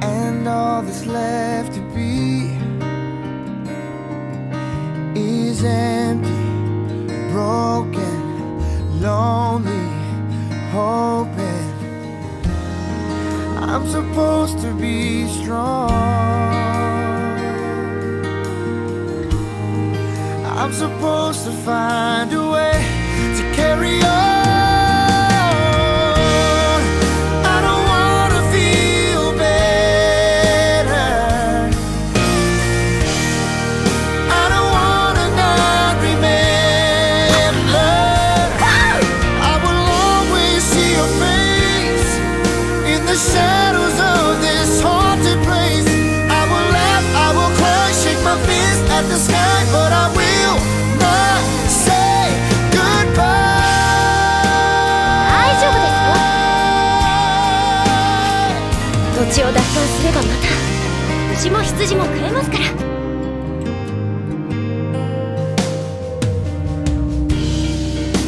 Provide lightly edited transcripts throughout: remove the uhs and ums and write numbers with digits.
and all that's left to be is empty, broken, lonely, hoping I'm supposed to be strong. I'm supposed to find a way to carry on.羊も食えますから。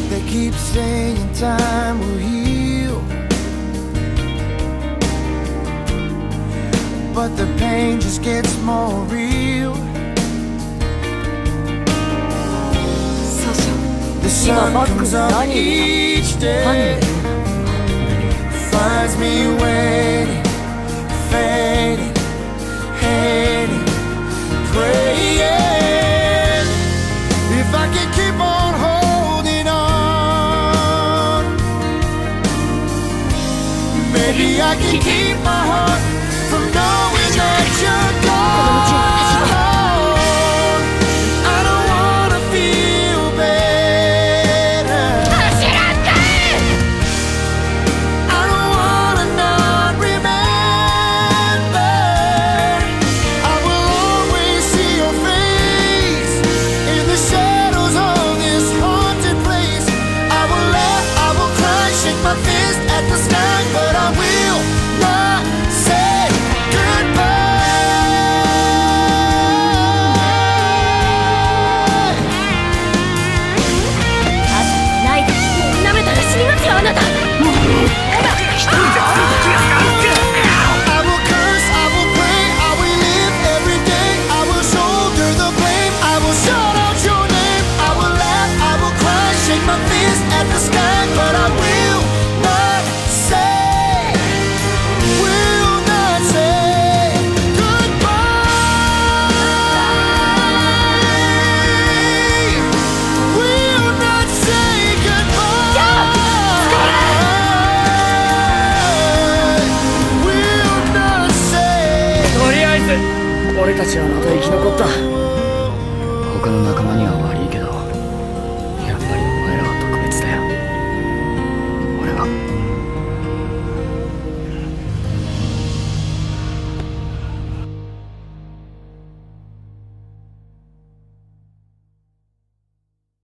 They keep saying time will heal, but the pain just gets more real. The sun comes up each day, finds me waiting, fading, hating, praying. If I can keep on holding on, maybe I can keep my heart from knowing that you're gone. I don't wanna feel better. I don't wanna not remember.